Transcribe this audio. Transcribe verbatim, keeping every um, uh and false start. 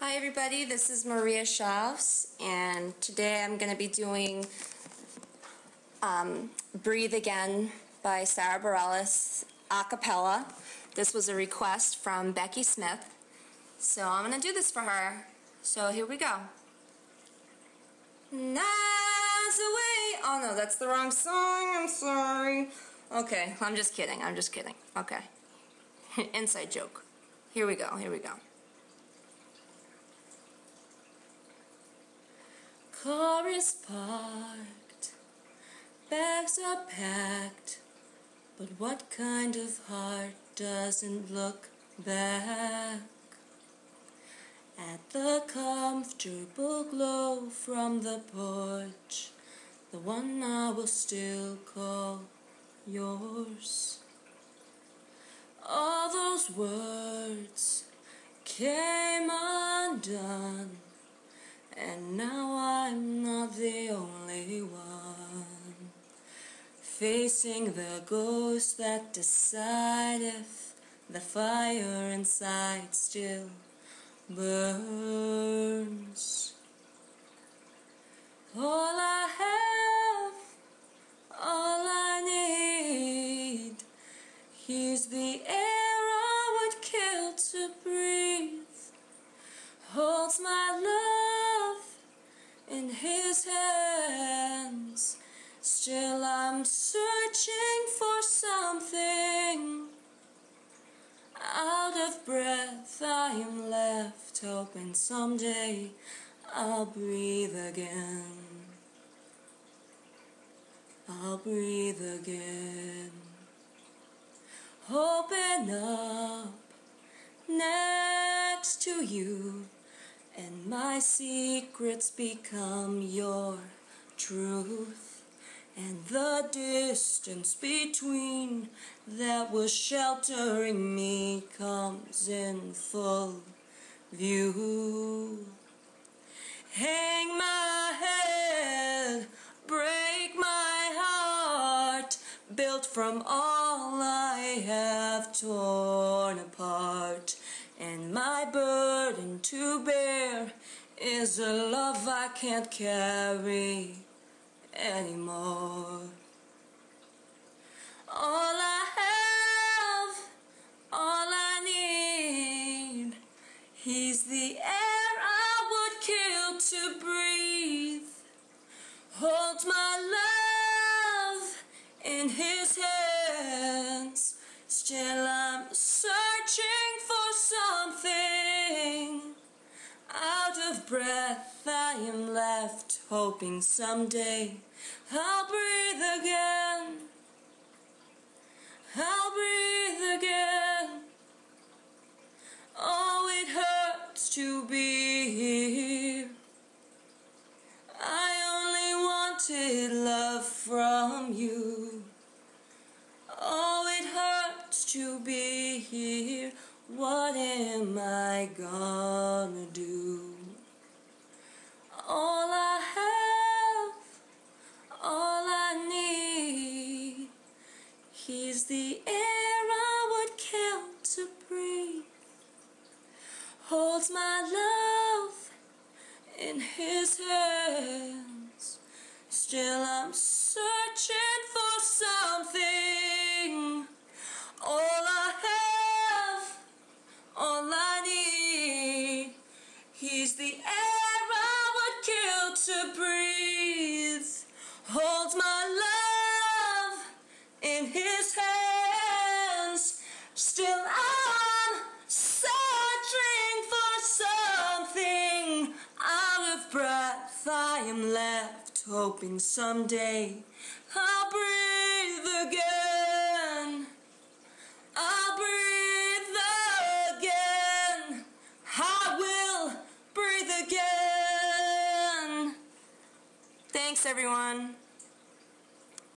Hi everybody, this is Maria Chaves, and today I'm going to be doing um, Breathe Again by Sara Bareilles a cappella. This was a request from Becky Smith, so I'm going to do this for her. So here we go. Nice away. Oh no, that's the wrong song, I'm sorry. Okay, I'm just kidding, I'm just kidding. Okay, inside joke. Here we go, here we go. Car is parked, bags are packed, but what kind of heart doesn't look back? At the comfortable glow from the porch, the one I will still call yours. All those words came undone, and now I'm not the only one facing the ghost that decides if the fire inside still burns. All I have, all I need, here's the air I would kill to breathe, holds my love in his hands. Still I'm searching for something. Out of breath I am left, hoping someday I'll breathe again. I'll breathe again. Open up next to you, and my secrets become your truth. And the distance between that was sheltering me comes in full view. Hang my head, break my heart, built from all I have torn apart. And my burden to bear is a love I can't carry anymore. All I have, all I need, he's the air I would kill to breathe, holds my love in his hands. Still I'm searching for something. Out of breath I am left, hoping someday I'll breathe again. I'll breathe again. Oh, it hurts to be here. I only wanted love from you. Oh, it hurts to be here. What am I gonna do? All I have, all I need, he's the air I would kill to breathe, holds my love in his hands. Still I'm searching for something. All I have, all I need, he's the air I would kill to breathe, holds my love in his hands. Still I'm searching for something. Out of breath I am left, hoping someday I'll breathe again. I'll breathe again. I will breathe again. Thanks, everyone.